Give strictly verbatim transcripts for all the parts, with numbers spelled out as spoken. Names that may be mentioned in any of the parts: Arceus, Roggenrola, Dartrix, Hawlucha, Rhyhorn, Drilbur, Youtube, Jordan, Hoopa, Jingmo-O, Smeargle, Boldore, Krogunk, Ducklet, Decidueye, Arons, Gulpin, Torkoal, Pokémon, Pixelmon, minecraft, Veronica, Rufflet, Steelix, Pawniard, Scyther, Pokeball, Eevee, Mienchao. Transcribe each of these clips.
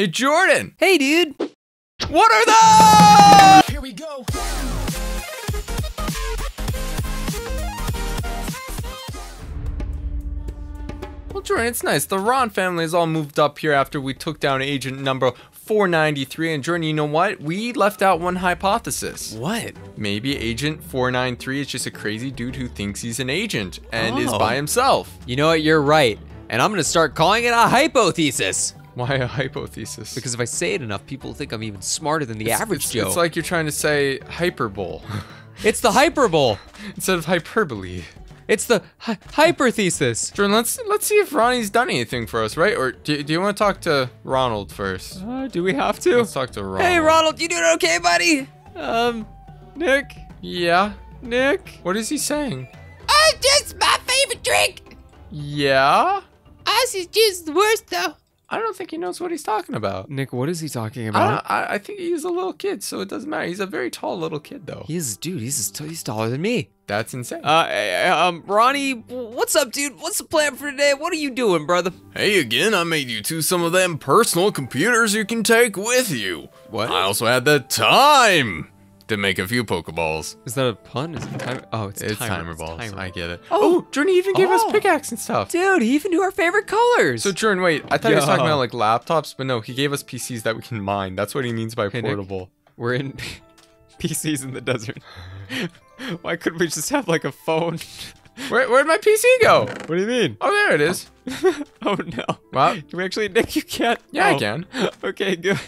Hey, Jordan. Hey, dude. What are those? Here we go. Well, Jordan, it's nice. The Ron family is all moved up here after we took down Agent Number four ninety-three. And Jordan, you know what? We left out one hypothesis. What? Maybe Agent four ninety-three is just a crazy dude who thinks he's an agent and oh. is by himself. You know what? You're right. And I'm going to start calling it a hypothesis. Why a hypothesis? Because if I say it enough, people think I'm even smarter than the it's, average it's, Joe. It's like you're trying to say hyperbole. It's the hyperbole. Instead of hyperbole. It's the hi hyperthesis. Jordan, let's let's see if Ronnie's done anything for us, right? Or do, do you want to talk to Ronald first? Uh, do we have to? Let's talk to Ronald. Hey, Ronald, you doing okay, buddy? Um, Nick? Yeah? Nick? What is he saying? Oh, just my favorite drink. Yeah? Ice is just the worst, though. I don't think he knows what he's talking about. Nick, what is he talking about? I, I, I think he's a little kid, so it doesn't matter. He's a very tall little kid, though. He is, dude. He's he's taller than me. That's insane. Uh, um, Ronnie, what's up, dude? What's the plan for today? What are you doing, brother? Hey, again, I made you two some of them personal computers you can take with you. What? I also had the time to make a few Pokeballs. Is that a pun? Is it time? Oh, it's, it's timer, timer balls. It's timer. I get it. Oh, oh Jordan even gave oh. us pickaxe and stuff. Dude, he even knew our favorite colors. So Jordan, wait, I thought Yo. he was talking about like laptops, but no, he gave us P Cs that we can mine. That's what he means by hey, portable. Nick, we're in P Cs in the desert. Why couldn't we just have like a phone? Where, where'd my P C go? What do you mean? Oh, there it is. Oh, no. Wow. Can we actually, Nick, you can't. Yeah, oh. I can. Okay, good.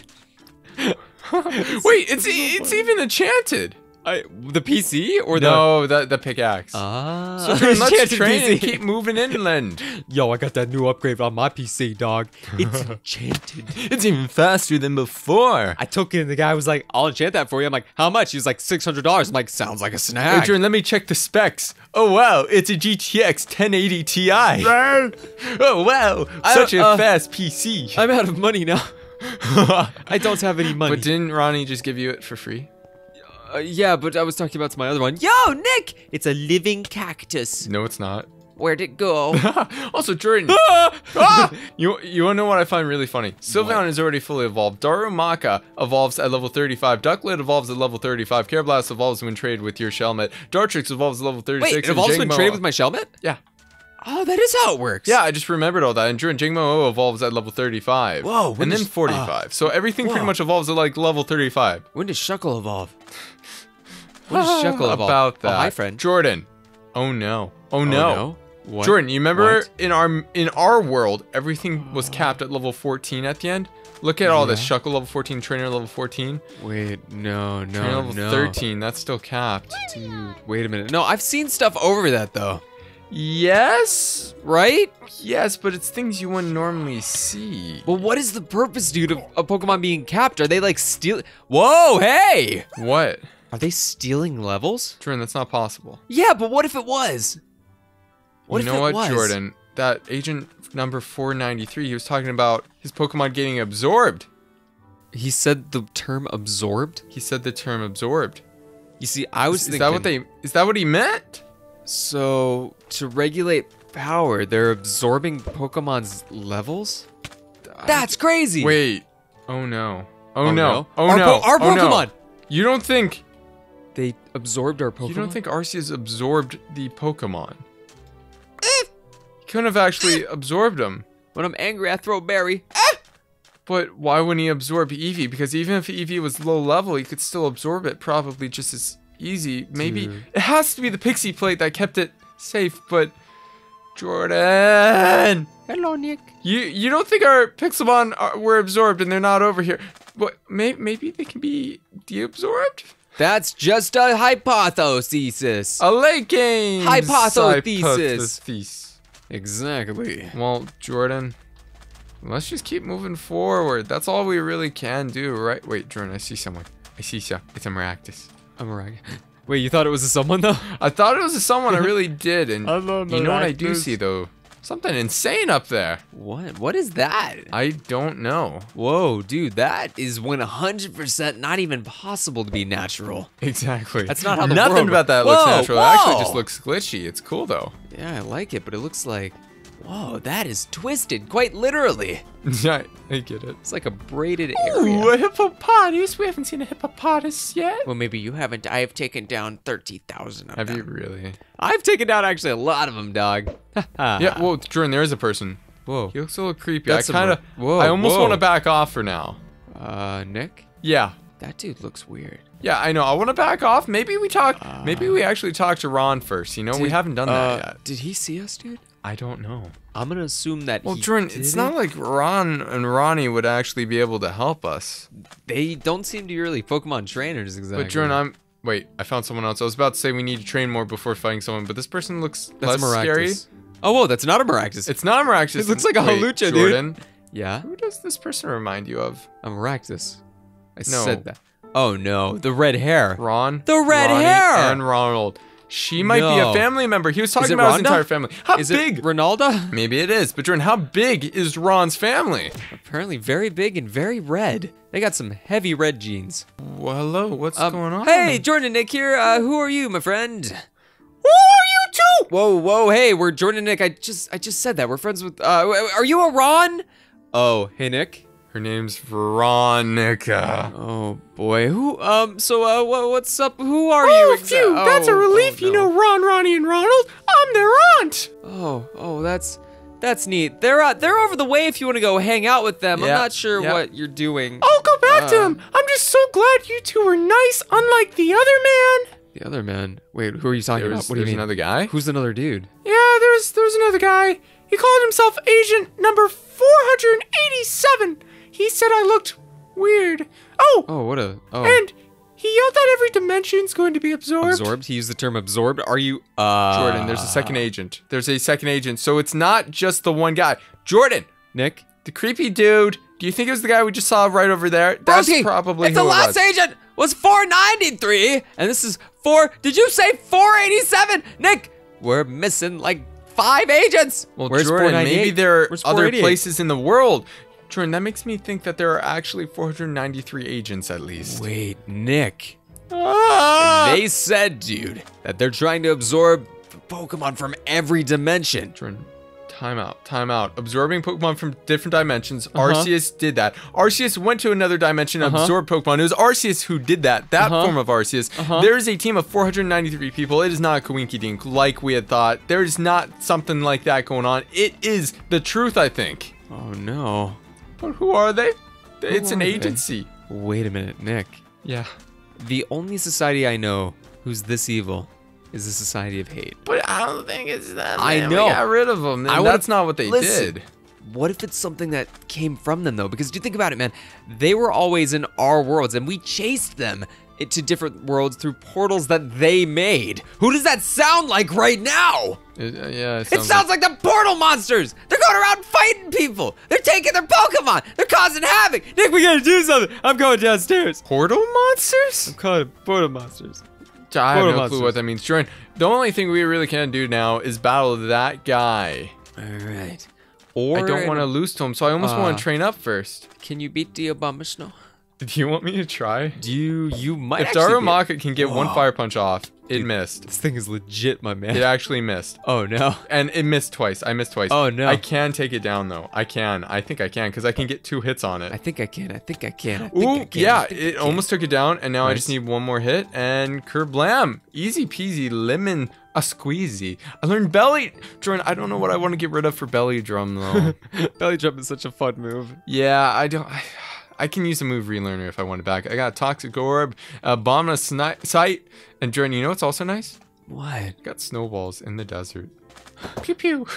it's, Wait, it's it's, it's even enchanted. I, the P C or the no the the pickaxe. Ah, so Jordan, let's train P C. And keep moving inland. Yo, I got that new upgrade on my P C, dog. It's enchanted. It's even faster than before. I took it, and the guy was like, "I'll enchant that for you." I'm like, "How much?" He was like, six hundred dollars. I'm like, "Sounds like a snack." Hey, Jordan, let me check the specs. Oh wow, it's a G T X ten eighty Ti. Oh wow, such a uh, fast P C. I'm out of money now. I don't have any money. But didn't Ronnie just give you it for free? Uh, yeah, but I was talking about my other one. Yo, Nick! It's a living cactus. No, it's not. Where'd it go? Also, Jordan. Ah! Ah! you you wanna know what I find really funny? Sylveon what? is already fully evolved. Darumaka evolves at level thirty-five. Ducklet evolves at level thirty-five. Careblast evolves when traded with your Shelmet. Dartrix evolves at level thirty-six. Wait, it evolves when traded with my Shelmet? Yeah. Oh, that is how it works. Yeah, I just remembered all that. And Jordan, Jingmo-O evolves at level thirty-five. Whoa. And then forty-five. Uh, so everything whoa. pretty much evolves at like level thirty-five. When does Shuckle evolve? When does Shuckle evolve? About that. Oh, hi, friend. Jordan. Oh, no. Oh, no. Oh, no? Jordan, you remember what? in our in our world, everything was capped at level fourteen at the end? Look at yeah. all this. Shuckle level fourteen, Trainer level fourteen. Wait, no, no, Trainer level no. thirteen. That's still capped. Dude, wait a minute. No, I've seen stuff over that, though. Yes, right? Yes, but it's things you wouldn't normally see. Well, what is the purpose, dude, of a Pokemon being capped? Are they like steal? Whoa, hey! What? Are they stealing levels? Jordan, that's not possible. Yeah, but what if it was? What if it was? You know what, Jordan? That Agent Number four ninety-three, he was talking about his Pokemon getting absorbed. He said the term absorbed? He said the term absorbed. You see, I was thinking. Is that what they? Is that what he meant? So, to regulate power, they're absorbing Pokemon's levels? That's crazy! Wait. Oh no. Oh, oh no. no. Oh our no. Po our oh, Pokemon! No. You don't think... They absorbed our Pokemon? You don't think Arceus absorbed the Pokemon? He couldn't have actually absorbed them. When I'm angry, I throw Barry. But why wouldn't he absorb Eevee? Because even if Eevee was low level, he could still absorb it probably just as... easy. Maybe Dude. it has to be the pixie plate that kept it safe, but Jordan. Hello, Nick. You you don't think our Pixelmon are, were absorbed and they're not over here? But may, maybe they can be deabsorbed? That's just a hypothesis. A late game hypothesis. hypothesis. Exactly. Well, Jordan, let's just keep moving forward. That's all we really can do, right? Wait, Jordan, I see someone. I see you. It's a Maractus. I'm right. Wait, you thought it was a someone though? I thought it was a someone. I really did. And you know what I do see though? Something insane up there. What? What is that? I don't know. Whoa, dude, that is one hundred percent not even possible to be natural. Exactly. That's not how the Nothing world about that whoa, looks natural. Whoa. It actually just looks glitchy. It's cool though. Yeah, I like it, but it looks like Whoa, that is twisted, quite literally. Yeah, I get it. It's like a braided area. Ooh, a hippopotamus. We haven't seen a hippopotamus yet. Well, maybe you haven't. I have taken down thirty thousand of them. Have you really? I've taken down actually a lot of them, dog. Yeah, whoa, Jordan, there is a person. Whoa. He looks a little creepy. That's I kind of, whoa, I almost want to back off for now. Uh, Nick? Yeah. That dude looks weird. Yeah, I know. I want to back off. Maybe we talk, uh, maybe we actually talk to Ron first. You know, did, we haven't done uh, that yet. Did he see us, dude? I don't know. I'm going to assume that well, he Jordan, did it's not it? Like Ron and Ronnie would actually be able to help us. They don't seem to be really Pokemon trainers, exactly. But Jordan, I'm... Wait, I found someone else. I was about to say we need to train more before fighting someone, but this person looks that's less Maractus. Scary. Oh, whoa, that's not a Maractus. It's not a Maractus. It looks like a Hawlucha, dude. Jordan, yeah? Who does this person remind you of? A Maractus. I no. said that. Oh, no. The red hair. Ron. The red Ronnie, hair. And Ronald. She might no. be a family member. He was talking about Rhonda? His entire family. How is big? It Ronalda? Maybe it is. But Jordan, how big is Ron's family? Apparently very big and very red. They got some heavy red jeans. Well, hello. What's um, going on? Hey, Jordan Nick here. Uh, who are you, my friend? Who are you two? Whoa, whoa. Hey, we're Jordan and Nick. I just I just said that. We're friends with... Uh, are you a Ron? Oh, hey, Nick. Her name's Veronica. Oh boy. Who? Um. So, uh, what, what's up? Who are oh, you? Exactly? Oh, phew. That's a relief. Oh, no. You know, Ron, Ronnie, and Ronald. I'm their aunt. Oh, oh, that's, that's neat. They're uh, they're over the way. If you want to go hang out with them, yep. I'm not sure yep. what you're doing. I'll go back uh, to them. I'm just so glad you two were nice, unlike the other man. The other man. Wait, who are you talking there's, about? What do you mean? Another guy? Who's another dude? Yeah, there's there's another guy. He called himself Agent Number four eighty-seven. He said I looked weird. Oh! Oh, what a... Oh. And he yelled that every dimension's going to be absorbed. Absorbed? He used the term absorbed? Are you... Uh... Jordan, there's a second agent. There's a second agent. So it's not just the one guy. Jordan! Nick? The creepy dude. Do you think it was the guy we just saw right over there? That's Broski, probably it's who the last it was. Agent was four ninety-three. And this is four... Did you say four eighty-seven? Nick, we're missing like five agents. Well, where's Jordan, maybe there are other places in the world. Jordan, that makes me think that there are actually four hundred ninety-three agents at least. Wait, Nick. Ah! They said, dude, that they're trying to absorb Pokemon from every dimension. Jordan, time out, time out. Absorbing Pokemon from different dimensions. Uh-huh. Arceus did that. Arceus went to another dimension and uh-huh. absorbed Pokemon. It was Arceus who did that, that uh-huh. form of Arceus. Uh-huh. There is a team of four hundred ninety-three people. It is not a coinkydink like we had thought. There is not something like that going on. It is the truth, I think. Oh, no. But who are they? It's an agency. Wait a minute, Nick. Yeah. The only society I know who's this evil is the Society of Hate. But I don't think it's that. I man. know. We got rid of them. I that's not what they listen, did. What if it's something that came from them, though? Because do you think about it, man? They were always in our worlds, and we chased them to different worlds through portals that they made. Who does that sound like right now? It, uh, yeah, it sounds, it sounds like... like the portal monsters. They're going around fighting people. They're taking their Pokemon. They're causing havoc. Nick, we gotta do something. I'm going downstairs. Portal monsters? I'm calling them portal monsters. I have portal no monsters. clue what that means. Jordan, the only thing we really can do now is battle that guy. All right. Or I don't want to lose to him, so I almost uh, want to train up first. Can you beat the Abomasnow? Do you want me to try? Do you, you might If Darumaka get... can get Whoa. one fire punch off, it Dude, missed. This thing is legit, my man. It actually missed. Oh, no. And it missed twice. I missed twice. Oh, no. I can take it down, though. I can. I think I can, because I can get two hits on it. I think I can. I think I can. I think Ooh, I can. yeah. I think it I can. almost took it down, and now nice. I just need one more hit, and kerblam. Easy peasy lemon a squeezy. I learned belly... Jordan, I don't know what I want to get rid of for belly drum, though. Belly drum is such a fun move. Yeah, I don't... I... I can use a move relearner if I want it back. I got a Toxic Orb, Abomasnow Sight, and Jordan, you know what's also nice? What? I got snowballs in the desert. Pew pew.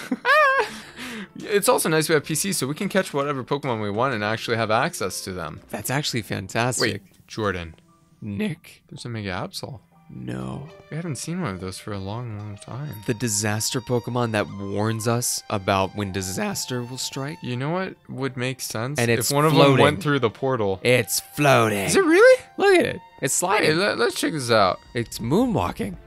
It's also nice we have P C, so we can catch whatever Pokemon we want and actually have access to them. That's actually fantastic. Wait, Jordan. Nick. There's a Mega Absol. No. We haven't seen one of those for a long, long time. The disaster Pokemon that warns us about when disaster will strike. You know what would make sense? And it's if one floating. of them went through the portal. It's floating. Is it really? Look at it. It's sliding. Hey, let, let's check this out. It's moonwalking.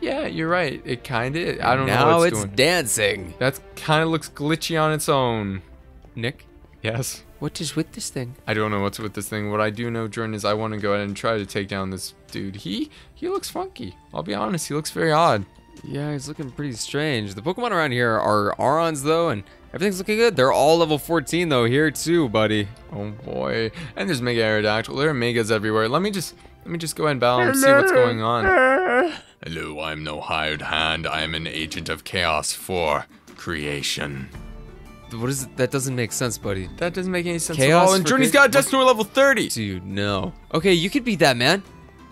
Yeah, you're right. It kind of I don't now know what it's, it's doing. dancing. That kind of looks glitchy on its own. Nick? Yes? What is with this thing? I don't know what's with this thing. What I do know, Jordan, is I want to go ahead and try to take down this dude. He he looks funky. I'll be honest. He looks very odd. Yeah, it's looking pretty strange. The Pokemon around here are Arons, though, and everything's looking good. They're all level fourteen, though, here, too, buddy. Oh, boy. And there's Mega Aerodactyl. There are Megas everywhere. Let me just let me just go ahead and battle and see what's going on. Hello, I'm no hired hand. I am an agent of chaos for creation. What is it? That doesn't make sense, buddy. That doesn't make any sense chaos at all. And Journey's got Dusknoir level thirty. Dude, no. Okay, you could beat that, man.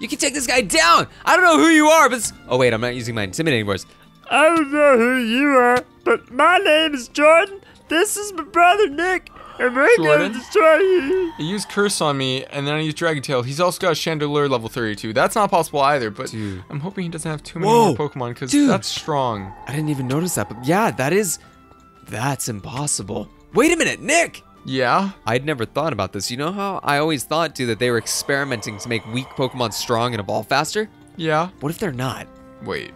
You can take this guy down. I don't know who you are, but it's... Oh, wait, I'm not using my intimidating voice. I don't know who you are, but my name is Jordan. This is my brother, Nick. And we're going to destroy you. He used Curse on me, and then I used Dragon Tail. He's also got Chandelure level thirty-two. That's not possible either, but dude. I'm hoping he doesn't have too many Whoa. more Pokemon, because that's strong. I didn't even notice that, but yeah, that is... That's impossible. Wait a minute, Nick! Yeah? I'd never thought about this. You know how I always thought, too, that they were experimenting to make weak Pokemon strong and evolve faster? Yeah. What if they're not? Wait,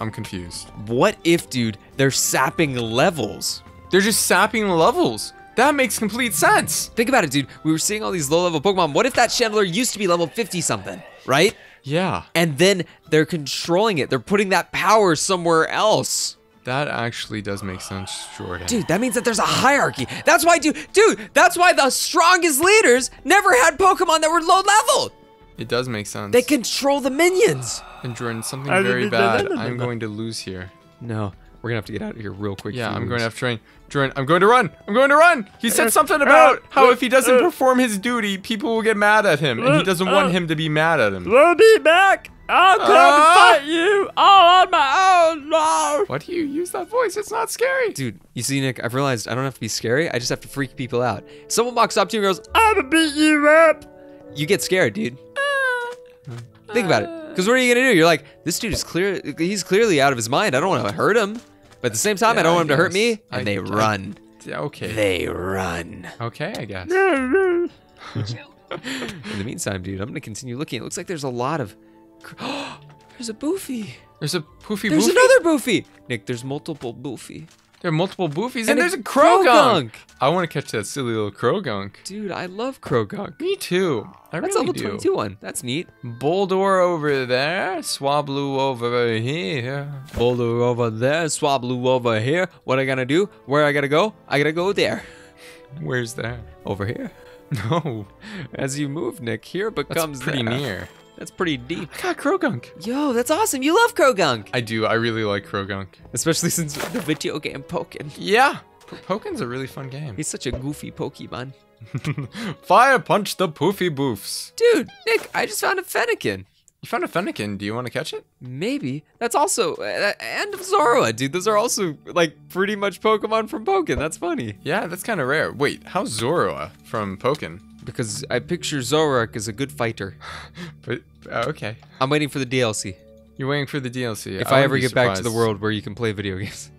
I'm confused. What if, dude, they're sapping levels? They're just sapping levels. That makes complete sense. Think about it, dude. We were seeing all these low-level Pokemon. What if that Chandelure used to be level fifty-something, right? Yeah. And then they're controlling it. They're putting that power somewhere else. That actually does make sense, Jordan. Dude, that means that there's a hierarchy. That's why, dude, dude, that's why the strongest leaders never had Pokemon that were low level. It does make sense. They control the minions. And Jordan, something very bad. I'm going to lose here. No, we're gonna have to get out of here real quick. Yeah, I'm going to have to train. Jordan, I'm going to run. I'm going to run. He said something about how if he doesn't perform his duty, people will get mad at him, and he doesn't want him to be mad at him. We'll be back. I'll come uh, and fight you all on my own. No. Why do you use that voice? It's not scary. Dude, you see, Nick, I've realized I don't have to be scary. I just have to freak people out. Someone walks up to you and goes, I'm gonna beat you up. You get scared, dude. Uh, Think about it. Because what are you gonna do? You're like, this dude is clear. He's clearly out of his mind. I don't want to hurt him. But at the same time, yeah, I don't I want guess. him to hurt me. And I they guess. run. Okay. They run. Okay, I guess. In the meantime, dude, I'm gonna continue looking. It looks like there's a lot of... There's a Boofy. There's a Poofy Boofy. There's another Boofy. Nick, there's multiple Boofy. There are multiple Boofies, and, and there's a Krogunk. Krogunk. I want to catch that silly little Krogunk. Dude, I love Krogunk. Me too. I That's really do. That's a level twenty-two one. That's neat. Boldore over there. Swablu over here. Boldore over there. Swablu over here. What I gotta do? Where I gotta go? I gotta go there. Where's that? Over here. No. As you move, Nick, here becomes That's pretty there. near. That's pretty deep. I got Krogunk. Yo, that's awesome. You love Krogunk. I do. I really like Krogunk. Especially since the video game Pokkén. Yeah. Pokkén's a really fun game. He's such a goofy Pokemon. Fire punch the poofy boofs. Dude, Nick, I just found a Fennekin. You found a Fennekin. Do you want to catch it? Maybe. That's also... Uh, and Zoroa, dude. Those are also, like, pretty much Pokemon from Pokkén. That's funny. Yeah, that's kind of rare. Wait, how's Zoroa from Pokkén? Because I picture Zorak as a good fighter. But, uh, okay. I'm waiting for the D L C. You're waiting for the D L C. If I, I ever get surprised. back to the world where you can play video games.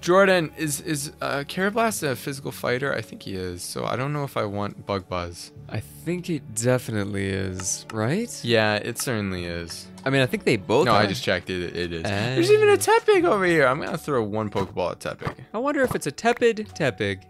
Jordan, is is uh, Carablast a physical fighter? I think he is, so I don't know if I want Bug Buzz. I think it definitely is, right? Yeah, it certainly is. I mean, I think they both No, are. I just checked it. It is. And... There's even a Tepig over here. I'm going to throw one Pokeball at Tepig. I wonder if it's a tepid Tepig.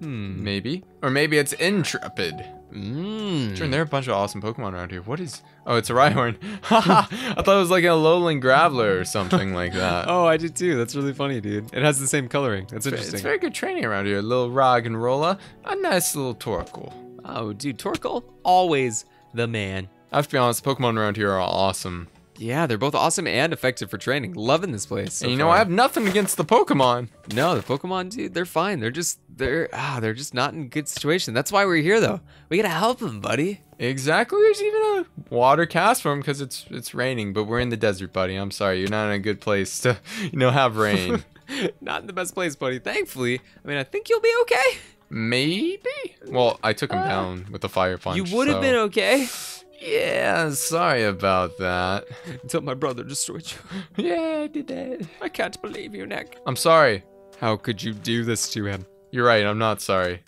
Hmm. Maybe. Or maybe it's Intrepid. Mm. Jordan, there are a bunch of awesome Pokemon around here. What is... Oh, it's a Rhyhorn. Haha! I thought it was like a lowland Graveler or something like that. Oh, I did too. That's really funny, dude. It has the same coloring. That's interesting. It's very good training around here. A little Roggenrola. A nice little Torkoal. Oh, dude. Torkoal? Always the man. I have to be honest. Pokemon around here are awesome. Yeah, they're both awesome and effective for training. Loving this place. So and you know, far. I have nothing against the Pokemon. No, the Pokemon, dude, they're fine. They're just, they're, ah, they're just not in a good situation. That's why we're here, though. We gotta help them, buddy. Exactly. There's even a water cast for them because it's it's raining. But we're in the desert, buddy. I'm sorry, you're not in a good place to, you know, have rain. Not in the best place, buddy. Thankfully, I mean, I think you'll be okay. Maybe. Well, I took him uh, down with the fire punch. You would have so. been okay. Yeah, sorry about that. Until my brother destroyed you. Yeah, I did that. I can't believe you, Nick. I'm sorry. How could you do this to him? You're right, I'm not sorry.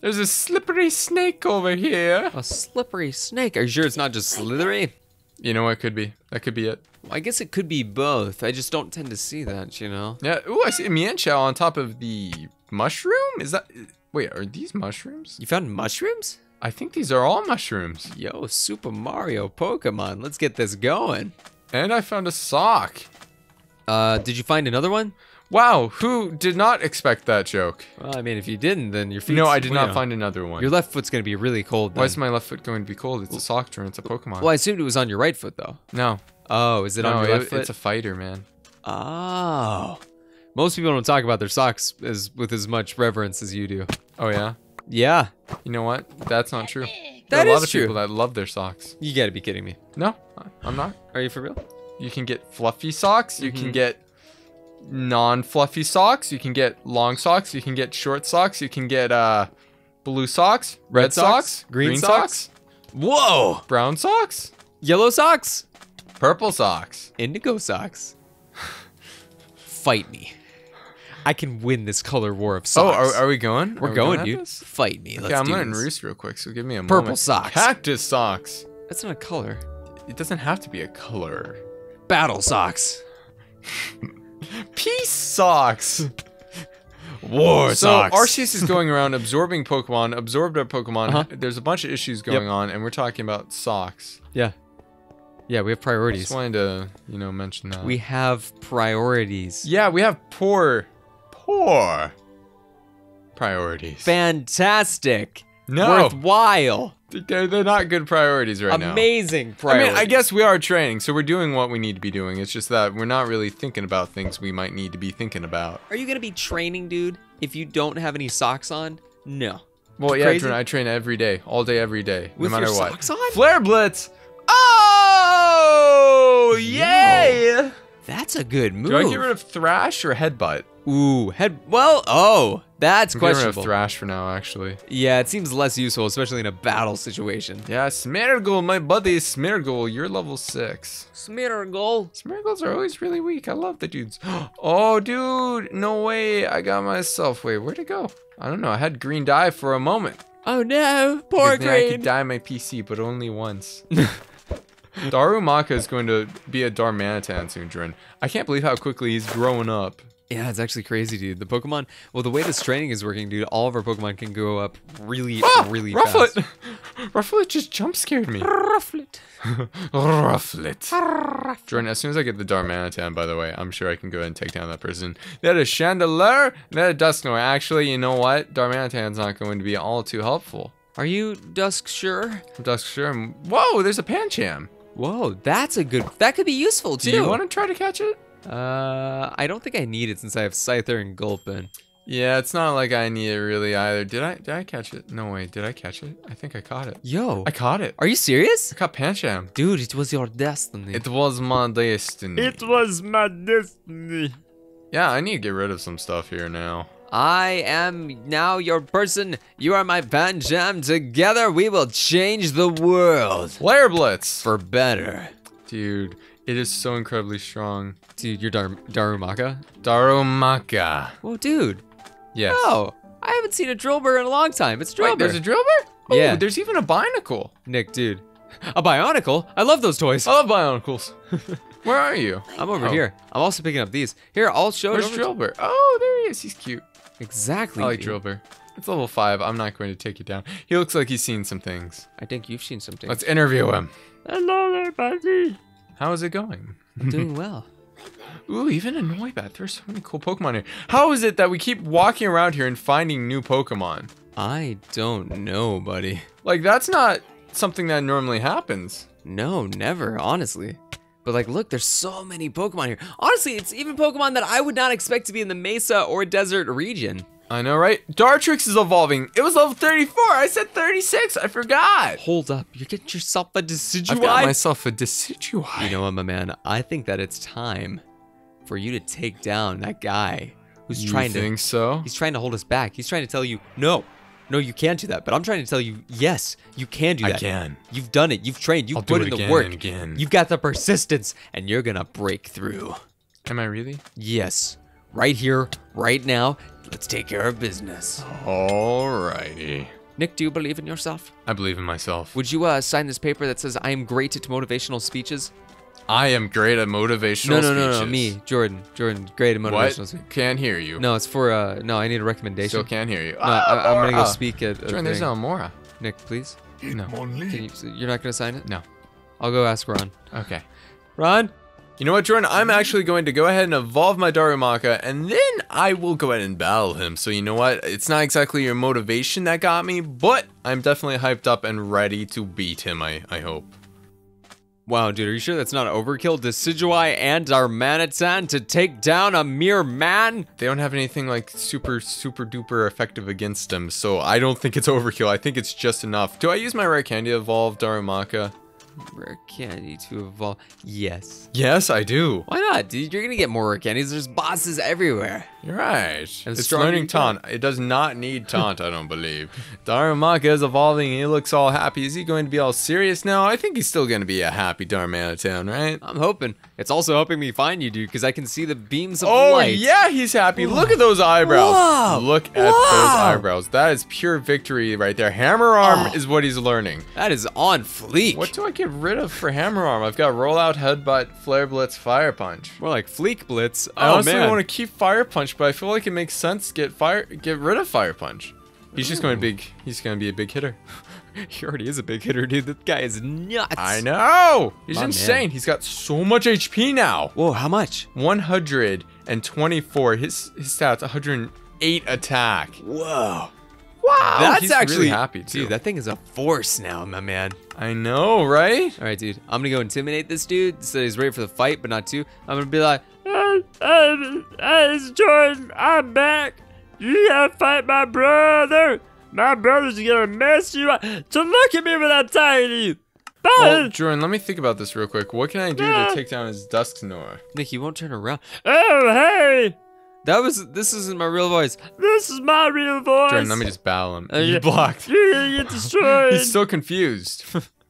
There's a slippery snake over here. A slippery snake? Are you sure it's not just slithery? You know what it could be? That could be it. Well, I guess it could be both. I just don't tend to see that, you know? Yeah, ooh, I see a Mienchao on top of the mushroom? Is that... Wait, are these mushrooms? You found mushrooms? I think these are all mushrooms. Yo, Super Mario Pokemon. Let's get this going. And I found a sock. Uh, did you find another one? Wow, who did not expect that joke? Well, I mean, if you didn't, then your feet. No, I did not know. Find another one. Your left foot's going to be really cold. Then. Why is my left foot going to be cold? It's a sock turn. It's a Pokemon. Well, I assumed it was on your right foot, though. No. Oh, is it no, on your left it, foot? It's a fighter, man. Oh. Most people don't talk about their socks as with as much reverence as you do. Oh, yeah? Yeah. You know what? That's not true. That there are is true. A lot of people that love their socks. You got to be kidding me. No, I'm not. Are you for real? You can get fluffy socks. You mm-hmm. can get... non-fluffy socks. You can get long socks. You can get short socks. You can get uh, blue socks, red, red socks, socks, green, green socks. socks. Whoa! Brown socks, yellow socks, purple socks, indigo socks. Fight me! I can win this color war of socks. Oh, are, are we going? We're are going, we going dude. Fight me! Okay, Let's I'm do gonna roost real quick. So give me a purple moment. Socks, cactus socks. That's not a color. It doesn't have to be a color. Battle socks. Peace socks. War so socks. So Arceus is going around absorbing Pokemon, absorbed our Pokemon. Uh-huh. There's a bunch of issues going yep. on, and we're talking about socks. Yeah. Yeah, we have priorities. I just wanted to, you know, mention that. We have priorities. Yeah, we have poor, poor priorities. Fantastic. No. Worthwhile. They're, they're not good priorities right Amazing now. Amazing priorities. I mean, I guess we are training, so we're doing what we need to be doing. It's just that we're not really thinking about things we might need to be thinking about. Are you going to be training, dude, if you don't have any socks on? No. Well, yeah, Crazy? I train every day, all day, every day, With no matter your what. Socks on? Flare Blitz! Oh, yay! Yo, that's a good move. Do I get rid of Thrash or Headbutt? Ooh, head. Well, oh, that's I'm questionable. I'm Thrash for now, actually. Yeah, it seems less useful, especially in a battle situation. Yeah, Smeargle, my buddy Smeargle, you're level six. Smeargle. Smeargles are always really weak. I love the dudes. Oh, dude, no way. I got myself. Wait, where'd it go? I don't know. I had green dye for a moment. Oh no, poor green. I could dye my P C, but only once. Darumaka is going to be a Darmanitan soon, Drin. I can't believe how quickly he's growing up. Yeah, it's actually crazy, dude. The Pokemon... Well, the way this training is working, dude, all of our Pokemon can go up really, ah, really Rufflet. fast. Rufflet! Rufflet just jump-scared me. Rufflet. Rufflet. Jordan, as soon as I get the Darmanitan, by the way, I'm sure I can go ahead and take down that person. That is Chandelure, that is Dusknoir. Actually, you know what? Darmanitan's not going to be all too helpful. Are you Dusk sure? Dusk sure. Whoa, there's a Pancham. Whoa, that's a good... That could be useful, too. Do you want to try to catch it? Uh, I don't think I need it since I have Scyther and Gulpin. Yeah, it's not like I need it really either. Did I? Did I catch it? No way. Did I catch it? I think I caught it. Yo, I caught it. Are you serious? I caught Pancham. Dude, it was your destiny. It was my destiny. It was my destiny. Yeah, I need to get rid of some stuff here now. I am now your person. You are my Pancham. Together, we will change the world. Flare Blitz for better, dude. It is so incredibly strong. Dude, you're Dar Darumaka? Darumaka. Whoa, dude. Yes. Oh, I haven't seen a Drilbur in a long time. It's Drilbur. Wait, there's a Drilbur? Oh, yeah. There's even a Bionicle. Nick, dude. A Bionicle? I love those toys. I love Bionicles. Where are you? I'm over oh. here. I'm also picking up these. Here, I'll show you. Where's Drilbur? Oh, there he is. He's cute. Exactly. I like dude. Drilbur. It's level five. I'm not going to take you down. He looks like he's seen some things. I think you've seen some things. Let's interview him. Hello, everybody. How is it going? I'm doing well. Ooh, even a Noibat. There's so many cool Pokemon here. How is it that we keep walking around here and finding new Pokemon? I don't know, buddy. Like, that's not something that normally happens. No, never, honestly. But, like, look, there's so many Pokemon here. Honestly, it's even Pokemon that I would not expect to be in the Mesa or Desert region. I know, right? Dartrix is evolving. It was level thirty-four. I said thirty-six. I forgot. Hold up. You're getting yourself a Decidueye. I've got myself a Decidueye. You know what, my man? I think that it's time for you to take down that guy who's you trying to... You think so? He's trying to hold us back. He's trying to tell you, no. No, you can't do that. But I'm trying to tell you, yes, you can do that. I can. You've done it. You've trained. You've I'll put in the work. And again. You've got the persistence, and you're going to break through. Am I really? Yes. Right here, right now. Let's take care of business. Alrighty. Nick, do you believe in yourself? I believe in myself. Would you uh, sign this paper that says I am great at motivational speeches? I am great at motivational no, no, speeches. No, no, no, me, Jordan. Jordan, great at motivational what? speeches. Can't hear you. No, it's for, uh, no, I need a recommendation. Still can't hear you. No, ah, I, I'm going to go speak at Jordan, there's no Mora. Nick, please? No. Can you, you're not going to sign it? No. I'll go ask Ron. Okay. Ron? You know what, Jordan? I'm actually going to go ahead and evolve my Darumaka, and then I will go ahead and battle him. So you know what? It's not exactly your motivation that got me, but I'm definitely hyped up and ready to beat him, I, I hope. Wow, dude, are you sure that's not overkill? Decidueye and Darmanitan to take down a mere man? They don't have anything like super, super duper effective against them, so I don't think it's overkill. I think it's just enough. Do I use my Rare Candy to evolve Darumaka? Rare Candy to evolve? Yes. Yes, I do. Why not, dude? You're gonna get more Rare Candies. There's bosses everywhere. You're right. And it's learning taunt. It does not need taunt, I don't believe. Darumaka is evolving and he looks all happy. Is he going to be all serious now? I think he's still gonna be a happy Darmanitan, right? I'm hoping. It's also helping me find you, dude, because I can see the beams of oh, light. Oh, yeah, he's happy. Look at those eyebrows. Whoa. Look at Whoa. those eyebrows. That is pure victory right there. Hammer Arm oh. is what he's learning. That is on fleek. What do I get? Get rid of for Hammer Arm? I've got Rollout, Headbutt, Flare Blitz, Fire Punch. More like Fleek Blitz. Oh, I honestly man. want to keep Fire Punch, but I feel like it makes sense to get fire get rid of Fire Punch. He's Ooh. just going to big. He's going to be a big hitter. He already is a big hitter, dude. That guy is nuts. I know. He's My insane. Man. He's got so much H P now. Whoa, how much? one hundred twenty-four. His his stats one hundred eight attack. Whoa. Wow, that's he's actually really happy too. Dude, that thing is a force now, my man. I know, right? All right, dude. I'm gonna go intimidate this dude so he's ready for the fight, but not too. I'm gonna be like, "Hey, hey, hey, it's Jordan. I'm back. You gotta fight my brother. My brother's gonna mess you up. So look at me when I tell you." Well, Jordan, let me think about this real quick. What can I do to take down his Dusknoir? Nick, he won't turn around. Oh, hey. That was, this isn't my real voice. This is my real voice. Jordan, let me just battle him. Uh, you blocked. You're gonna get destroyed. He's so confused.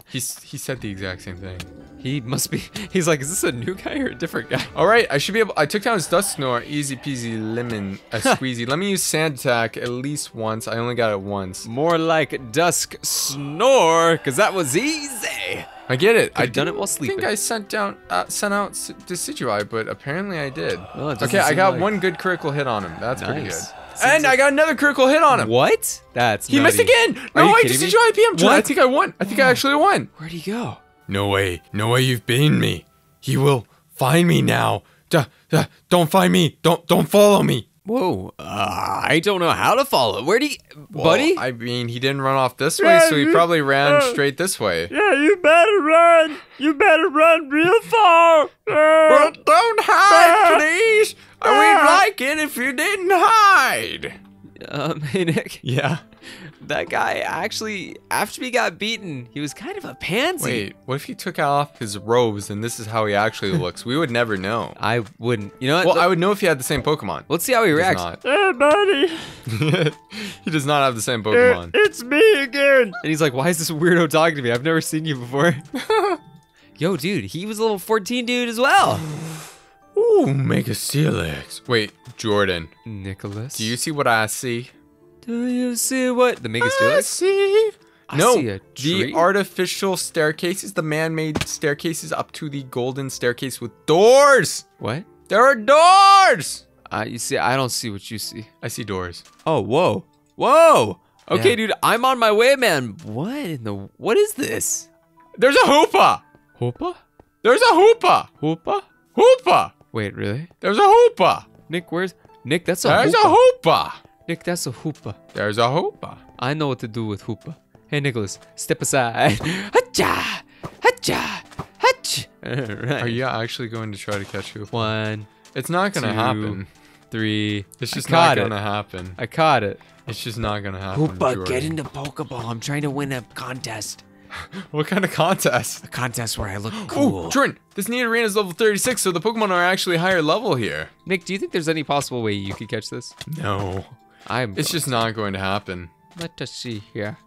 He's, he said the exact same thing. He must be, he's like, is this a new guy or a different guy? All right, I should be able, I took down his Dusknoir. Easy peasy lemon a squeezy. Let me use Sand Attack at least once. I only got it once. More like Dusknoir, because that was easy. I get it. I've done it while sleeping. I think I sent down, uh, sent out Decidueye, but apparently I did. Oh, okay, I got like... one good critical hit on him. That's nice. pretty good. Seems and like... I got another critical hit on him. What? That's he nutty. missed again. Are no way, Decidueye P M. I think I won. I think I actually won. Where'd he go? No way. No way. You've beaten me. He will find me now. Duh, duh, don't find me. Don't don't follow me. Whoa, uh, I don't know how to follow. Where'd he, well, buddy? I mean, he didn't run off this way, yeah, so he you, probably ran uh, straight this way. Yeah, you better run. You better run real far. Uh, well, don't hide, uh, please. Uh, We'd like it if you didn't hide. Um, hey, Nick. Yeah? That guy actually, after he got beaten, he was kind of a pansy. Wait, what if he took off his robes and this is how he actually looks? We would never know. I wouldn't. You know what? Well, I would know if he had the same Pokemon. Let's see how he, he reacts. Hey, buddy. He does not have the same Pokemon. It's me again. And he's like, why is this weirdo talking to me? I've never seen you before. Yo, dude, he was a little fourteen dude as well. Ooh, Mega Steelix. Wait, Jordan. Nicholas. Do you see what I see? Do you see what? The Mega Steelix? I see. I no, see a tree. The artificial staircases, the man-made staircases up to the golden staircase with doors. What? There are doors. Uh, you see, I don't see what you see. I see doors. Oh, whoa. Whoa. Okay, yeah. Dude, I'm on my way, man. What in the, what is this? There's a Hoopa. Hoopa? There's a Hoopa. Hoopa? Hoopa. Wait, really? There's a Hoopa. Nick, where's... Nick, that's a There's Hoopa. a Hoopa. Nick, that's a Hoopa. There's a Hoopa. I know what to do with Hoopa. Hey, Nicholas, step aside. Hacha! Hacha! Hach! Right. Are you actually going to try to catch Hoopa? One. It's not going to happen. Three. It's just not going to happen. I caught it. It's just not going to happen. Hoopa, Jordan. Get into Pokeball. I'm trying to win a contest. What kind of contest? A contest where I look cool. Ooh, Jordan, this new arena is level thirty-six, so the Pokemon are actually higher level here. Nick, do you think there's any possible way you could catch this? No. I'm. It's just not going to happen. Let us see here.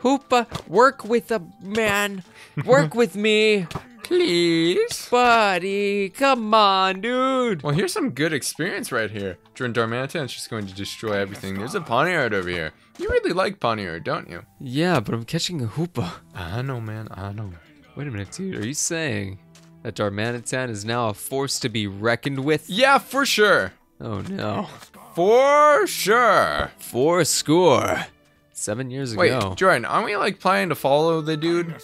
Hoopa, work with a man. Work with me. Please. Buddy, come on, dude. Well, here's some good experience right here. Jordan, Darmanitan's just going to destroy everything. There's a Pawniard over here. You really like Pawniard, don't you? Yeah, but I'm catching a Hoopa. I know, man. I know. Wait a minute, dude. Are you saying that Darmanitan is now a force to be reckoned with? Yeah, for sure. Oh, no. For sure. For score. Seven years ago. Wait, Jordan, aren't we like planning to follow the dude?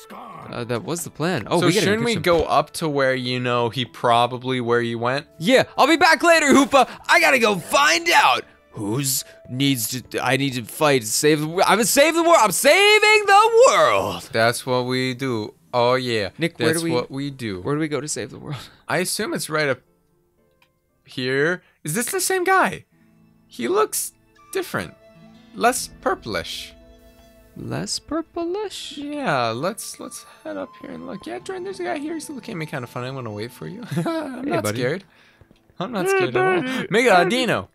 Uh, that was the plan. Oh, so we shouldn't we some... go up to where you know he probably where you went? Yeah, I'll be back later, Hoopa. I gotta go find out who's needs to. I need to fight to save the. I'm gonna save the world. I'm saving the world. That's what we do. Oh yeah, Nick. That's where do we, what we do. Where do we go to save the world? I assume it's right up here. Is this the same guy? He looks different, less purplish. Less purplish? Yeah, let's let's head up here and look. Yeah, Jordan, there's a guy here. He's looking at me kind of funny. I'm gonna wait for you. I'm hey, not buddy. scared. I'm not scared hey, at all. Mega Audino.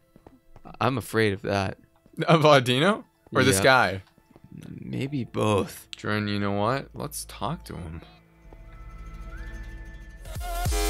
I'm afraid of that. Of Audino? Or yeah. this guy? Maybe both. Jordan, you know what? Let's talk to him.